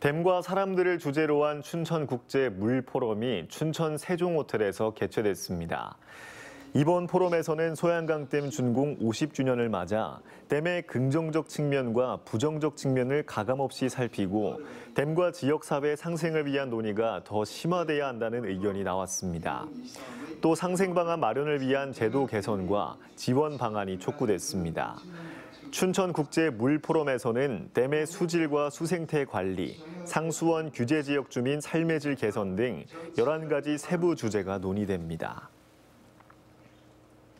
댐과 사람들을 주제로 한 춘천국제물포럼이 춘천 세종호텔에서 개최됐습니다. 이번 포럼에서는 소양강댐 준공 50주년을 맞아 댐의 긍정적 측면과 부정적 측면을 가감없이 살피고 댐과 지역사회 상생을 위한 논의가 더 심화돼야 한다는 의견이 나왔습니다. 또 상생 방안 마련을 위한 제도 개선과 지원 방안이 촉구됐습니다. 춘천국제물포럼에서는 댐의 수질과 수생태 관리, 상수원 규제지역 주민 삶의 질 개선 등 11가지 세부 주제가 논의됩니다.